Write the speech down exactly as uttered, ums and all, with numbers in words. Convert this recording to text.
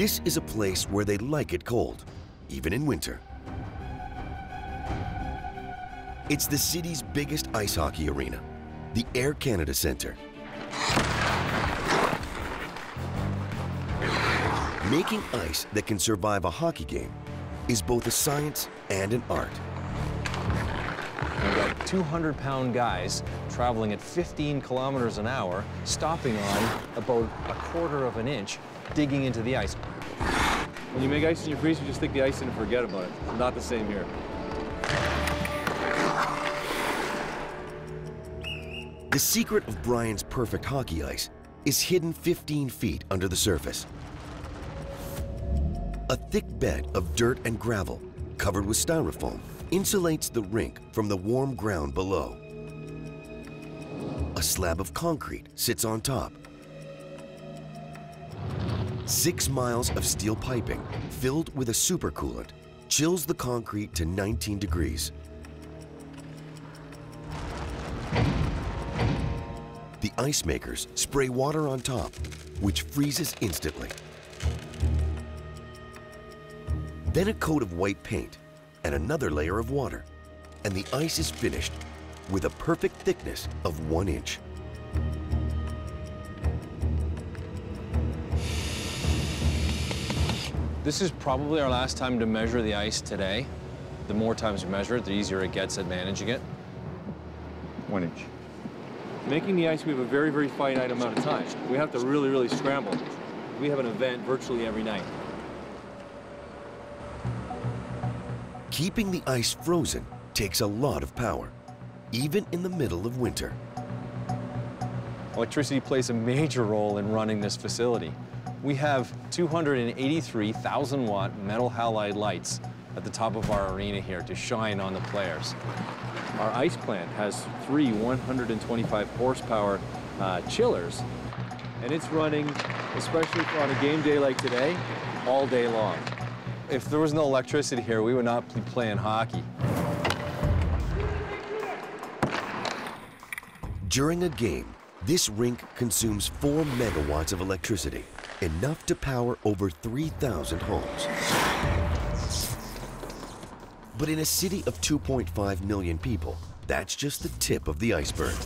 This is a place where they like it cold, even in winter. It's the city's biggest ice hockey arena, the Air Canada Centre. Making ice that can survive a hockey game is both a science and an art. We've got two hundred pound guys traveling at fifteen kilometers an hour, stopping on about a quarter of an inch, digging into the ice. When you make ice in your freezer, you just stick the ice in and forget about it. It's not the same here. The secret of Brian's perfect hockey ice is hidden fifteen feet under the surface. A thick bed of dirt and gravel, covered with styrofoam, insulates the rink from the warm ground below. A slab of concrete sits on top. Six miles of steel piping, filled with a supercoolant, chills the concrete to nineteen degrees. The ice makers spray water on top, which freezes instantly. Then a coat of white paint and another layer of water, and the ice is finished with a perfect thickness of one inch. This is probably our last time to measure the ice today. The more times we measure it, the easier it gets at managing it. One inch. Making the ice, we have a very, very finite amount of time. We have to really, really scramble. We have an event virtually every night. Keeping the ice frozen takes a lot of power, even in the middle of winter. Electricity plays a major role in running this facility. We have two hundred eighty-three thousand watt metal halide lights at the top of our arena here to shine on the players. Our ice plant has three one hundred twenty-five horsepower uh, chillers, and it's running, especially on a game day like today, all day long. If there was no electricity here, we would not be playing hockey. During a game, this rink consumes four megawatts of electricity, enough to power over three thousand homes. But in a city of two point five million people, that's just the tip of the iceberg.